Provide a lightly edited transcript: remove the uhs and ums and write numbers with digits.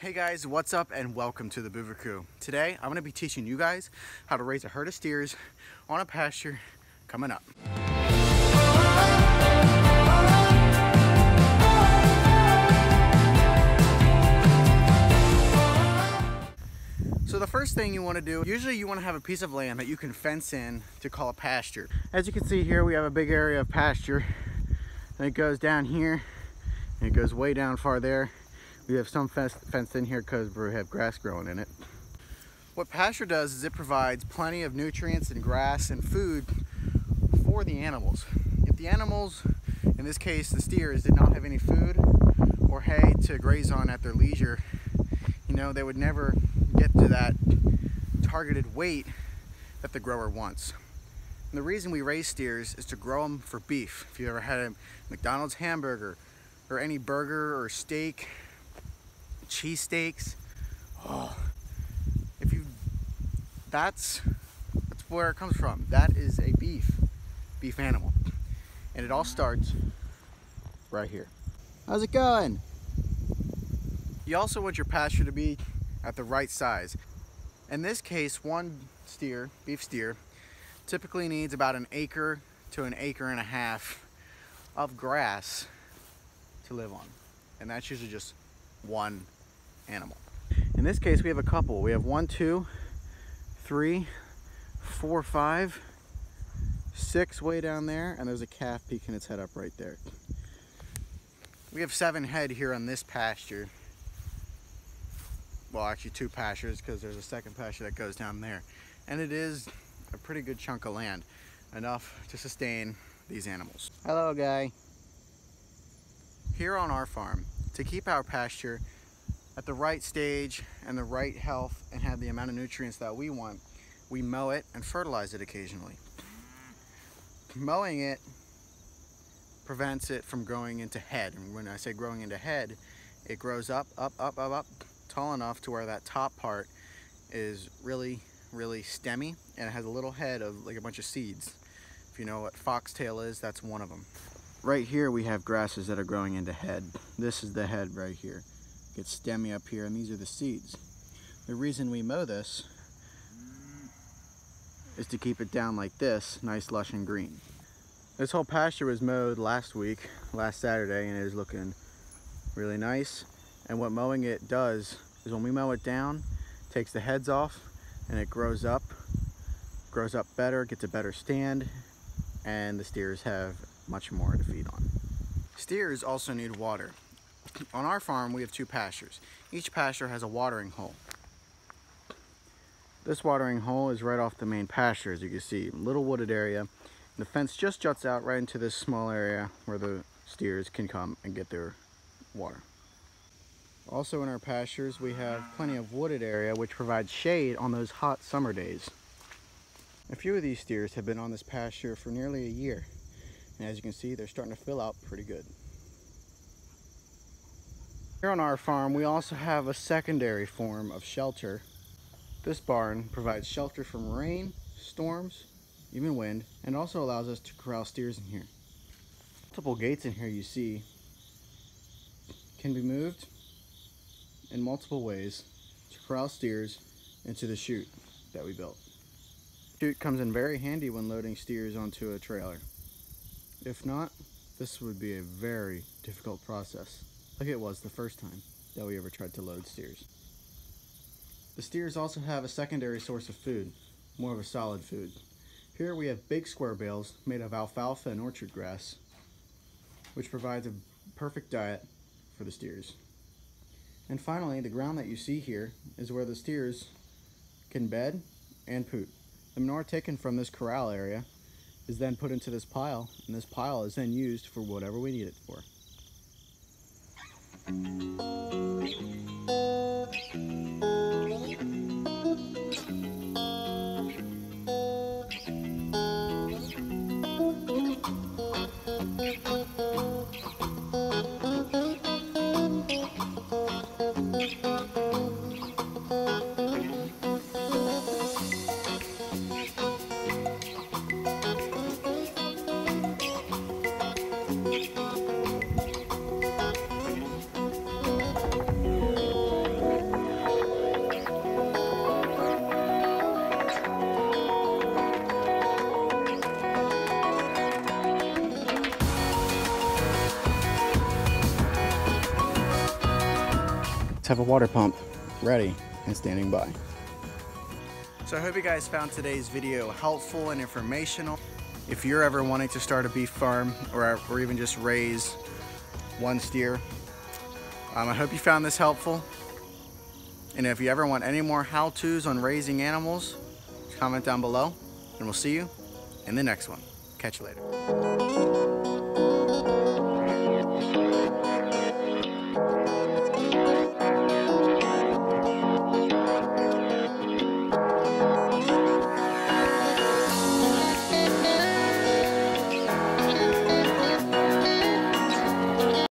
Hey guys, what's up and welcome to the Buva Crew. Today I'm going to be teaching you guys how to raise a herd of steers on a pasture coming up. So the first thing you want to do, usually you want to have a piece of land that you can fence in to call a pasture. As you can see here, we have a big area of pasture and it goes down here and it goes way down far there. We have some fenced in here because we have grass growing in it. What pasture does is it provides plenty of nutrients and grass and food for the animals. If the animals, in this case the steers, did not have any food or hay to graze on at their leisure, you know, they would never get to that targeted weight that the grower wants. And the reason we raise steers is to grow them for beef. If you ever had a McDonald's hamburger or any burger or steak, cheese steaks, oh, if you, that's where it comes from. That is a beef animal, and it all starts right here. How's it going? You also want your pasture to be at the right size. In this case, one steer, beef steer, typically needs about an acre to an acre and a half of grass to live on, and that's usually just one animal. In this case, we have a couple. We have 1, 2, 3, 4, 5, 6 way down there, and there's a calf peeking its head up right there. We have 7 head here on this pasture. Well, actually 2 pastures, because there's a second pasture that goes down there, and it is a pretty good chunk of land, enough to sustain these animals. Hello guy. Here on our farm, to keep our pasture at the right stage and the right health and have the amount of nutrients that we want, we mow it and fertilize it occasionally. Mowing it prevents it from growing into head. And when I say growing into head, it grows up, tall enough to where that top part is really, really stemmy, and it has a little head of like a bunch of seeds. If you know what foxtail is, that's one of them. Right here we have grasses that are growing into head. This is the head right here. It gets stemmy up here, and these are the seeds. The reason we mow this is to keep it down like this, nice, lush, and green. This whole pasture was mowed last Saturday, and it is looking really nice. And what mowing it does is when we mow it down, it takes the heads off, and it grows up better, gets a better stand, and the steers have much more to feed on. Steers also need water. On our farm, we have 2 pastures. Each pasture has a watering hole. This watering hole is right off the main pasture, as you can see, little wooded area. The fence just juts out right into this small area where the steers can come and get their water. Also in our pastures, we have plenty of wooded area, which provides shade on those hot summer days. A few of these steers have been on this pasture for nearly a year. And as you can see, they're starting to fill out pretty good. Here on our farm, we also have a secondary form of shelter. This barn provides shelter from rain, storms, even wind, and also allows us to corral steers in here. Multiple gates in here, you see, can be moved in multiple ways to corral steers into the chute that we built. Chute comes in very handy when loading steers onto a trailer. If not, this would be a very difficult process, like it was the first time that we ever tried to load steers. The steers also have a secondary source of food, more of a solid food. Here we have big square bales made of alfalfa and orchard grass, which provides a perfect diet for the steers. And finally, the ground that you see here is where the steers can bed and poop. The manure taken from this corral area is then put into this pile, and this pile is then used for whatever we need it for. have a water pump ready and standing by. So I hope you guys found today's video helpful and informational. If you're ever wanting to start a beef farm or even just raise one steer, I hope you found this helpful. And if you ever want any more how-tos on raising animals, comment down below, and we'll see you in the next one. Catch you later.